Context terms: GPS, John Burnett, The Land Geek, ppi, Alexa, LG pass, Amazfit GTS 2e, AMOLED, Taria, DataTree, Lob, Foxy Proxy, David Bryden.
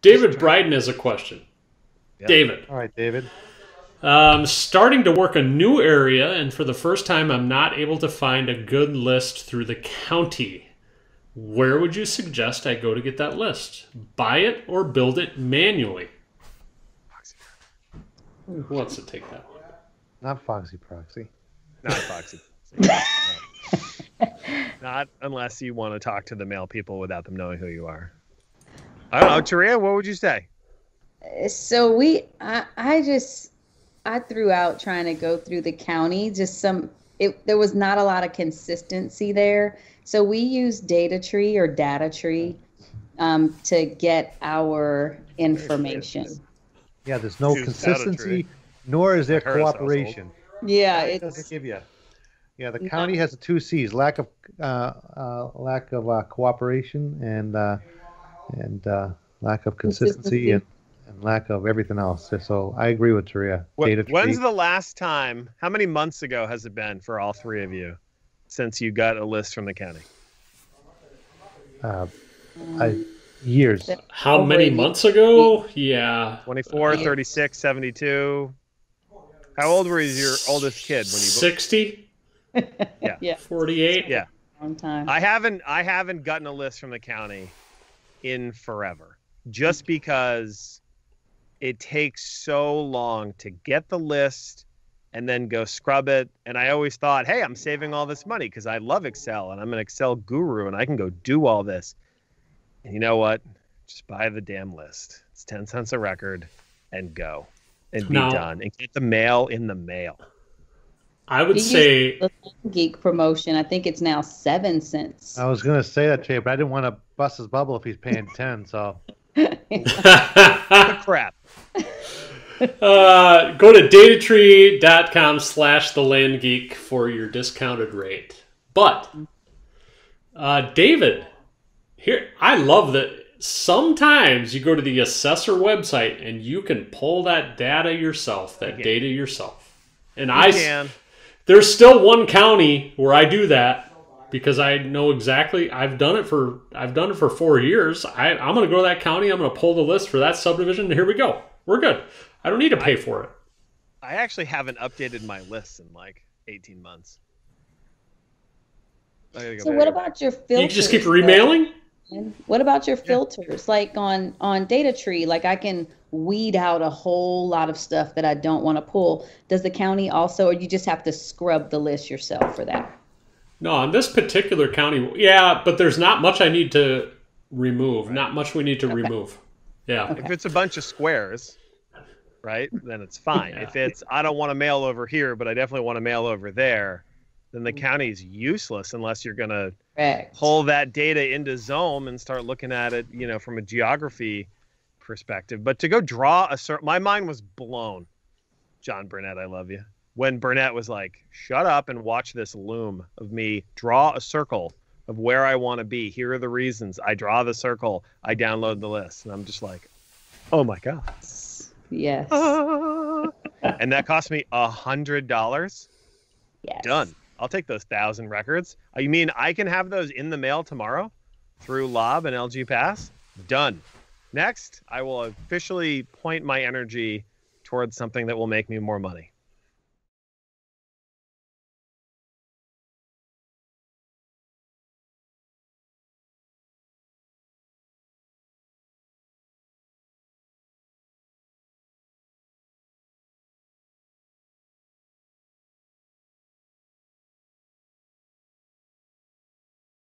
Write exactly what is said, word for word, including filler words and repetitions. David Bryden has a question. Yep. David. All right, David. Um, starting to work a new area, and for the first time, I'm not able to find a good list through the county. Where would you suggest I go to get that list? Buy it or build it manually? Foxy. Who wants to take that one? Not Foxy Proxy. Not Foxy Proxy. Not unless you want to talk to the mail people without them knowing who you are. I don't know, Taria, what would you say? So we, I, I just, I threw out trying to go through the county, just some, it, there was not a lot of consistency there. So we use DataTree or DataTree um, to get our information. Yeah, there's no consistency, nor is there cooperation. Yeah, it doesn't give you. Yeah, the county has the two C's: lack of uh, uh, lack of uh, cooperation and uh, and uh, lack of consistency, consistency. And, and lack of everything else. So I agree with Taria. What, when's the last time? How many months ago has it been for all three of you since you got a list from the county? Uh, I, years. How many months ago? Yeah, twenty-four, thirty-six, seventy-two. How old was your oldest kid when you? Sixty. Yeah. Yeah. forty-eight. Yeah. Long time. I haven't I haven't gotten a list from the county in forever. Just because it takes so long to get the list and then go scrub it. And I always thought, hey, I'm saving all this money because I love Excel and I'm an Excel guru and I can go do all this. And you know what? Just buy the damn list. It's ten cents a record and go. And be no. done. And get the mail in the mail. I would say the Geek promotion. I think it's now seven cents. I was going to say that to you, but I didn't want to bust his bubble if he's paying ten. So crap. Uh, go to datatree dot com slash the land geek for your discounted rate. But uh, David, here I love that. Sometimes you go to the assessor website and you can pull that data yourself, that okay. data yourself, and you I can. There's still one county where I do that because I know exactly. I've done it for I've done it for four years. I, I'm going to go to that county. I'm going to pull the list for that subdivision. And here we go. We're good. I don't need to pay I, for it. I actually haven't updated my lists in like eighteen months. I gotta go so back. What about your filters? You just keep remailing? What about your filters? Yeah. Like on on DataTree, like I can weed out a whole lot of stuff that I don't want to pull. Does the county also, or you just have to scrub the list yourself for that? No, on this particular county, yeah, but there's not much I need to remove. Right. Not much we need to okay. remove. Yeah. Okay. If it's a bunch of squares, right, then it's fine. Yeah. If it's, I don't want to mail over here, but I definitely want to mail over there, then the county is useless unless you're going to pull that data into Zoom and start looking at it, you know, from a geography perspective. But to go draw a certain, my mind was blown. John Burnett, I love you. When Burnett was like, shut up and watch this loom of me draw a circle of where I want to be. Here are the reasons. I draw the circle. I download the list. And I'm just like, oh my God. Yes. Ah. And that cost me a hundred dollars. Yes. Done. I'll take those thousand records. You mean I can have those in the mail tomorrow through Lob and L G pass? Done. Next, I will officially point my energy towards something that will make me more money.